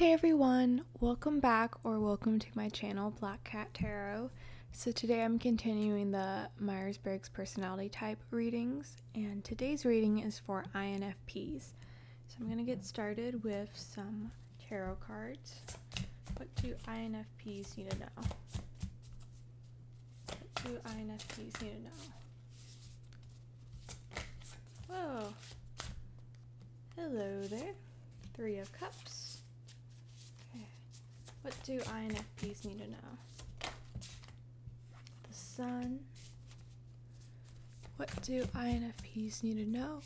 Hey everyone, welcome back or welcome to my channel, Black Cat Tarot. So today I'm continuing the Myers-Briggs personality type readings, and today's reading is for INFPs. So I'm going to get started with some tarot cards. What do INFPs need to know? What do INFPs need to know? Whoa. Hello there. Three of Cups. What do INFPs need to know? The Sun. What do INFPs need to know?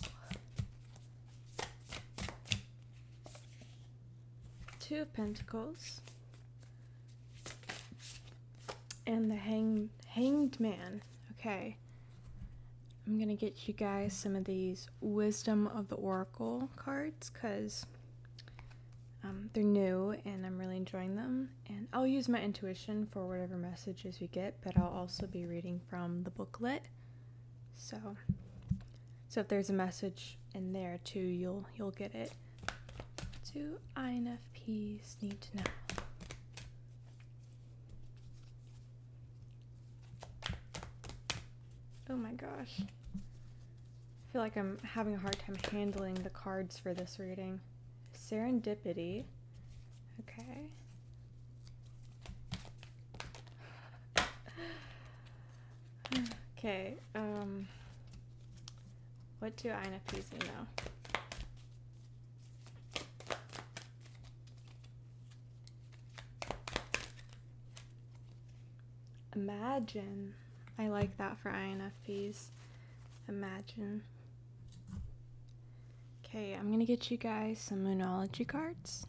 Two of Pentacles. And the Hanged Man. Okay. I'm going to get you guys some of these Wisdom of the Oracle cards because they're new and I'm really enjoying them, and I'll use my intuition for whatever messages we get, but I'll also be reading from the booklet, so if there's a message in there too, you'll get it. Do INFPs need to know? Oh my gosh, I feel like I'm having a hard time handling the cards for this reading. Serendipity. Okay. Okay. What do INFPs need to know? Imagine. I like that for INFPs. Imagine. Okay, I'm gonna get you guys some Moonology cards.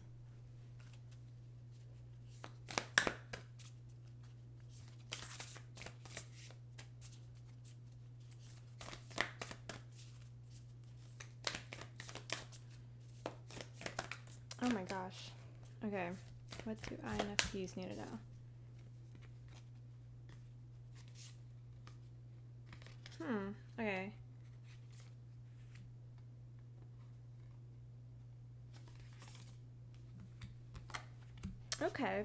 Oh my gosh. Okay, what do INFPs need to know? Okay. Okay,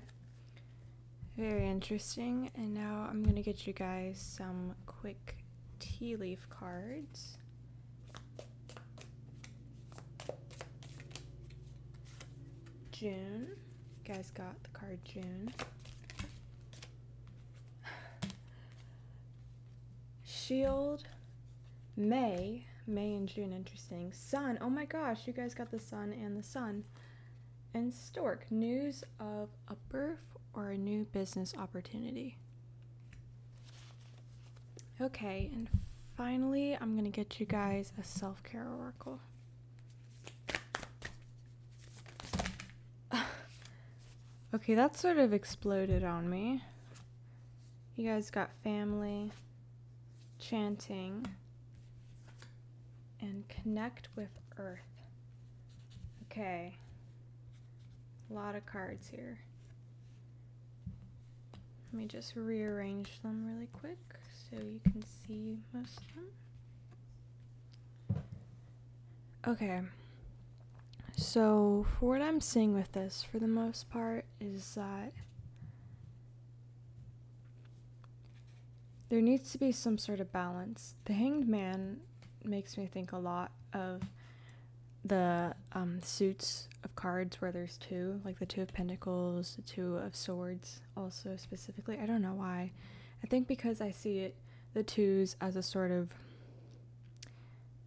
very interesting. And now I'm gonna get you guys some quick tea leaf cards. June. You guys got the card June. Shield. May. May and June, interesting. Sun. Oh my gosh, you guys got the Sun and the Sun. And Stork, news of a birth or a new business opportunity. Okay, and finally, I'm gonna get you guys a self-care oracle. Okay, that sort of exploded on me. You guys got family, chanting, and connect with earth. Okay. A lot of cards here. Let me just rearrange them really quick so you can see most of them. Okay, so for what I'm seeing with this, for the most part, is that there needs to be some sort of balance. The Hanged Man makes me think a lot of the suits of cards where there's two, like the Two of Pentacles, the Two of Swords also specifically. I don't know why. I think because I see it, the twos as a sort of,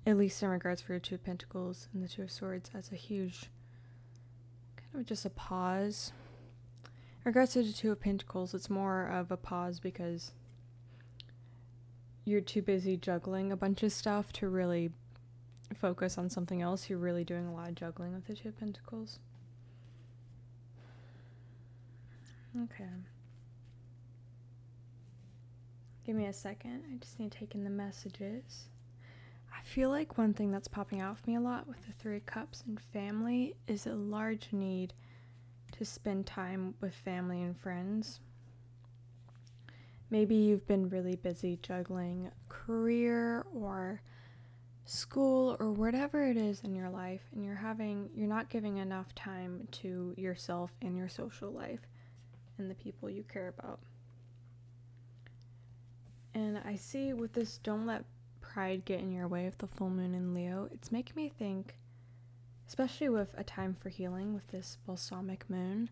at least in regards for the Two of Pentacles and the Two of Swords, as a huge, kind of just a pause. In regards to the Two of Pentacles, it's more of a pause because you're too busy juggling a bunch of stuff to really focus on something else. You're really doing a lot of juggling with the Two of Pentacles. Okay. Give me a second. I just need to take in the messages. I feel like one thing that's popping out for me a lot with the Three of Cups and family is a large need to spend time with family and friends. Maybe you've been really busy juggling career or school or whatever it is in your life, and you're not giving enough time to yourself and your social life and the people you care about. And I see with this don't let pride get in your way of the full moon in Leo, it's making me think, especially with a time for healing with this balsamic moon,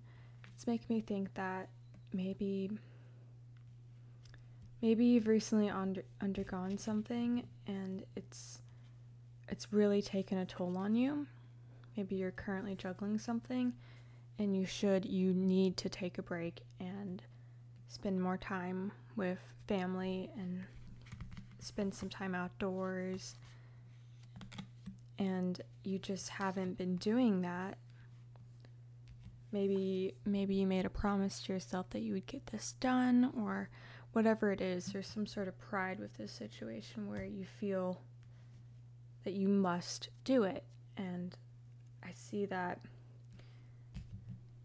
it's making me think that maybe you've recently undergone something and it's really taken a toll on you. Maybe you're currently juggling something and you need to take a break and spend more time with family and spend some time outdoors, and you just haven't been doing that. Maybe you made a promise to yourself that you would get this done, or whatever it is. There's some sort of pride with this situation where you feel that you must do it. And I see that,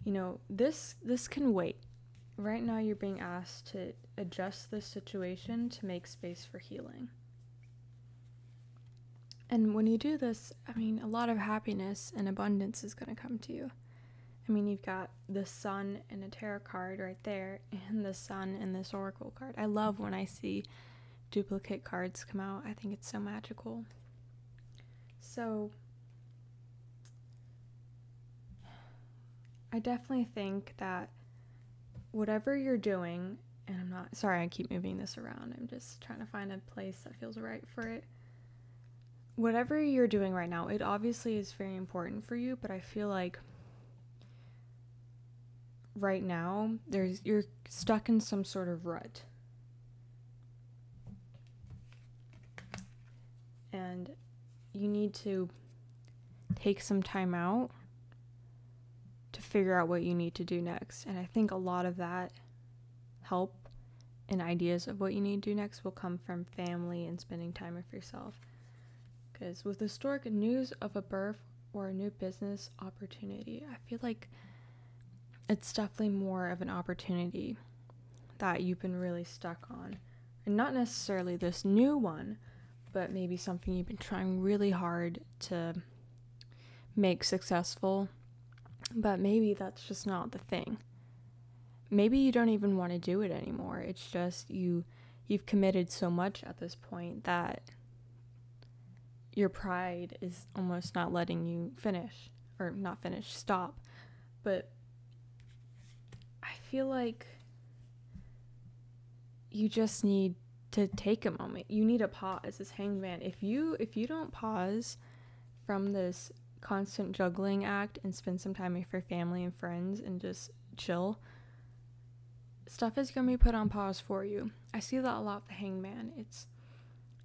you know, this can wait. Right now you're being asked to adjust this situation to make space for healing. And when you do this, I mean, a lot of happiness and abundance is going to come to you. I mean, you've got the sun and a tarot card right there, and the sun and this oracle card. I love when I see duplicate cards come out. I think it's so magical. So I definitely think that whatever you're doing, and I'm not, sorry, I keep moving this around. I'm just trying to find a place that feels right for it. Whatever you're doing right now, it obviously is very important for you, but I feel like right now you're stuck in some sort of rut, and you need to take some time out to figure out what you need to do next. And I think a lot of that help and ideas of what you need to do next will come from family and spending time with yourself, because with historic news of a birth or a new business opportunity, I feel like it's definitely more of an opportunity that you've been really stuck on. And not necessarily this new one, but maybe something you've been trying really hard to make successful, but maybe that's just not the thing. Maybe you don't even want to do it anymore. It's just you've committed so much at this point that your pride is almost not letting you finish, or not finish, stop. But I feel like you just need to take a moment. You need a pause. This hanged man, if you don't pause from this constant juggling act and spend some time with your family and friends and just chill, stuff is going to be put on pause for you. I see that a lot with the hanged man. It's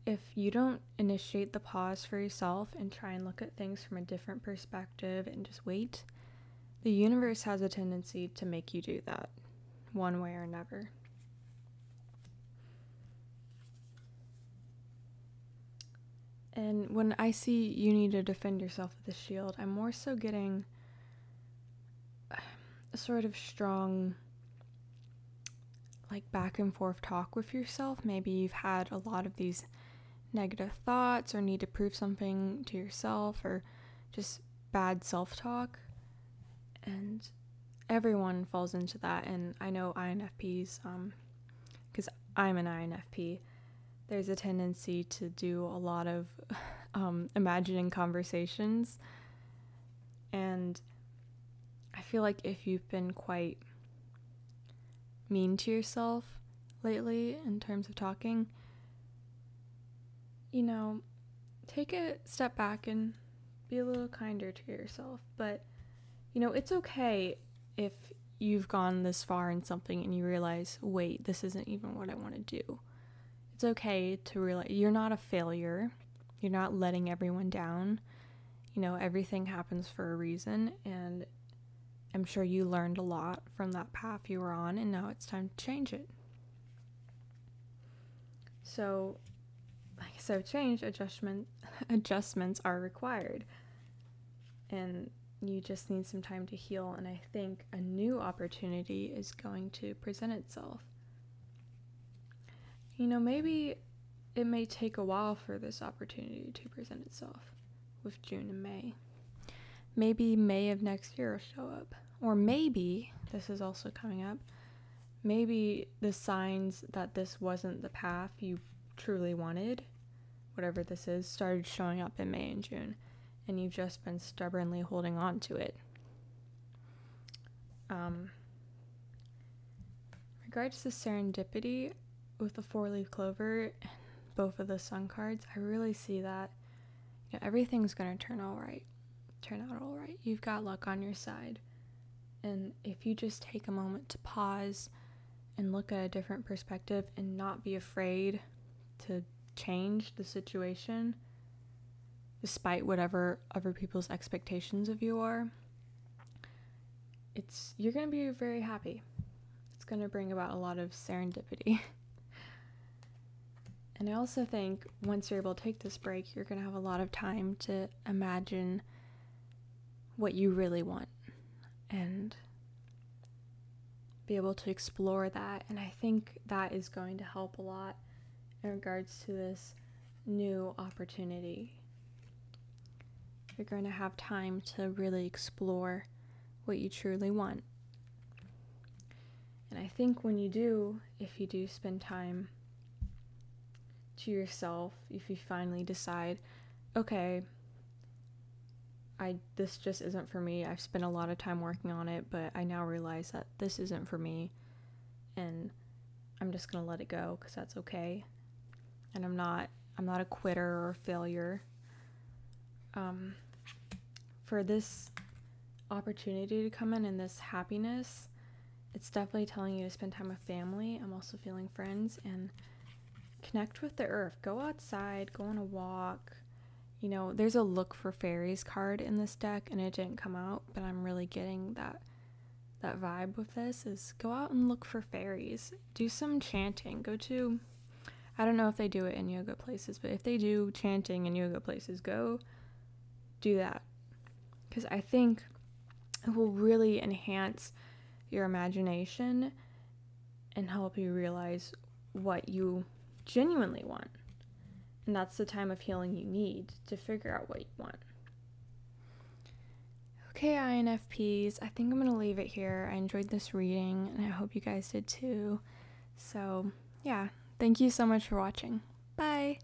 if you don't initiate the pause for yourself and try and look at things from a different perspective and just wait, the universe has a tendency to make you do that one way or another. And when I see you need to defend yourself with the shield, I'm more so getting a sort of strong, like, back and forth talk with yourself. Maybe you've had a lot of these negative thoughts or need to prove something to yourself, or just bad self-talk. And everyone falls into that. And I know INFPs, because I'm an INFP, there's a tendency to do a lot of imagining conversations. And I feel like if you've been quite mean to yourself lately in terms of talking, you know, take a step back and be a little kinder to yourself. But you know, it's okay if you've gone this far in something and you realize, wait, this isn't even what I want to do. It's okay to realize you're not a failure. You're not letting everyone down. You know, everything happens for a reason, and I'm sure you learned a lot from that path you were on, and now it's time to change it. So, like I said, adjustments are required. And you just need some time to heal, and I think a new opportunity is going to present itself. You know, maybe it may take a while for this opportunity to present itself, with June and May. Maybe May of next year will show up. Or maybe, this is also coming up, maybe the signs that this wasn't the path you truly wanted, whatever this is, started showing up in May and June, and you've just been stubbornly holding on to it. Regards to serendipity with the four-leaf clover and both of the sun cards, I really see that, you know, everything's going to turn out all right. You've got luck on your side. And if you just take a moment to pause and look at a different perspective and not be afraid to change the situation despite whatever other people's expectations of you are, you're going to be very happy. It's going to bring about a lot of serendipity. And I also think once you're able to take this break, you're going to have a lot of time to imagine what you really want and be able to explore that. And I think that is going to help a lot in regards to this new opportunity. You're going to have time to really explore what you truly want. And I think when you do, if you do spend time to yourself, if you finally decide, okay, this just isn't for me, I've spent a lot of time working on it, but I now realize that this isn't for me, and I'm just gonna let it go because that's okay, and I'm not a quitter or a failure. For this opportunity to come in and this happiness, it's definitely telling you to spend time with family. I'm also feeling friends, and connect with the earth. Go outside, go on a walk. You know, there's a look for fairies card in this deck, and it didn't come out, but I'm really getting that vibe with this is go out and look for fairies. Do some chanting. Go to, I don't know if they do it in yoga places, but if they do chanting in yoga places, go do that, because I think it will really enhance your imagination and help you realize what you genuinely want. And that's the time of healing you need to figure out what you want. Okay, INFPs, I think I'm going to leave it here. I enjoyed this reading, and I hope you guys did too. So, yeah, thank you so much for watching. Bye!